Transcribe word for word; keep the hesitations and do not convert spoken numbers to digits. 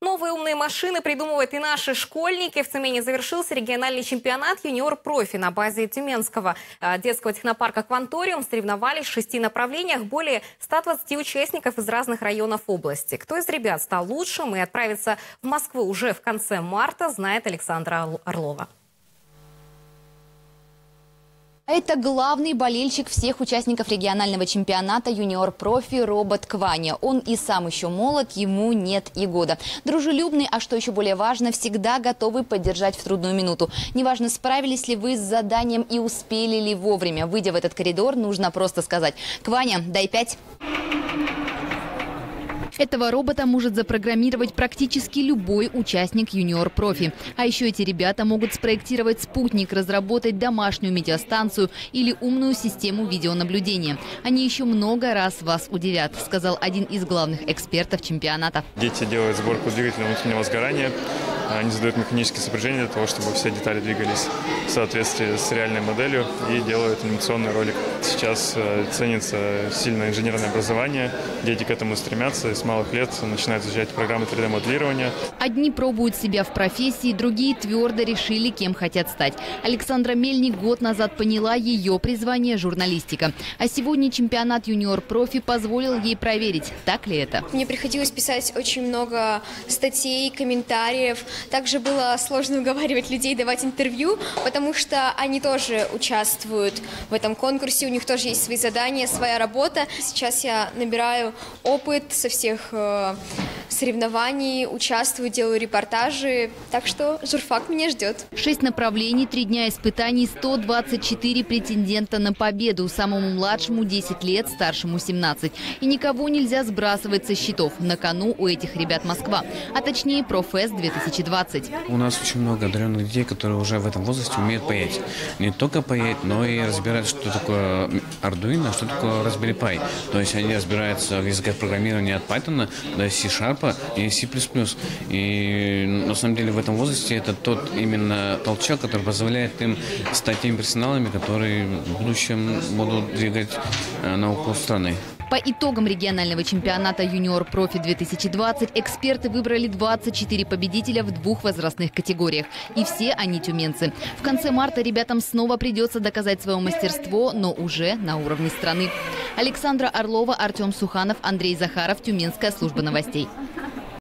Новые умные машины придумывают и наши школьники. В Тюмени завершился региональный чемпионат ЮниорПрофи на базе Тюменского детского технопарка «Кванториум». Соревновались в шести направлениях более ста двадцати участников из разных районов области. Кто из ребят стал лучшим и отправится в Москву уже в конце марта, знает Александра Орлова. Это главный болельщик всех участников регионального чемпионата «ЮниорПрофи» робот Кваня. Он и сам еще молод, ему нет и года. Дружелюбный, а что еще более важно, всегда готовый поддержать в трудную минуту. Неважно, справились ли вы с заданием и успели ли вовремя. Выйдя в этот коридор, нужно просто сказать: «Кваня, дай пять». Этого робота может запрограммировать практически любой участник ЮниорПрофи. А еще эти ребята могут спроектировать спутник, разработать домашнюю метеостанцию или умную систему видеонаблюдения. Они еще много раз вас удивят, сказал один из главных экспертов чемпионата. Дети делают сборку двигателя внутреннего сгорания. Они задают механические сопряжения для того, чтобы все детали двигались в соответствии с реальной моделью, и делают анимационный ролик. Сейчас ценится сильное инженерное образование. Дети к этому стремятся и с малых лет начинают изучать программы три дэ моделирования. Одни пробуют себя в профессии, другие твердо решили, кем хотят стать. Александра Мельник год назад поняла: ее призвание – журналистика. А сегодня чемпионат ЮниорПрофи позволил ей проверить, так ли это. Мне приходилось писать очень много статей, комментариев. Также было сложно уговаривать людей давать интервью, потому что они тоже участвуют в этом конкурсе, у них тоже есть свои задания, своя работа. Сейчас я набираю опыт со всех соревнований, участвую, делаю репортажи, так что журфак меня ждет. Шесть направлений, три дня испытаний, сто двадцать четыре претендента на победу. Самому младшему десять лет, старшему семнадцать. И никого нельзя сбрасывать со счетов. На кону у этих ребят Москва, а точнее Профест две тысячи двадцать. У нас очень много одаренных детей, которые уже в этом возрасте умеют паять. Не только паять, но и разбирать, что такое Arduino, что такое Raspberry Pi. То есть они разбираются в языках программирования от Пайтона до си шарп и си плюс плюс. И на самом деле в этом возрасте это тот именно толчок, который позволяет им стать теми профессионалами, которые в будущем будут двигать науку страны. По итогам регионального чемпионата «ЮниорПрофи» две тысячи двадцать эксперты выбрали двадцать четыре победителя в двух возрастных категориях. И все они тюменцы. В конце марта ребятам снова придется доказать свое мастерство, но уже на уровне страны. Александра Орлова, Артем Суханов, Андрей Захаров, Тюменская служба новостей.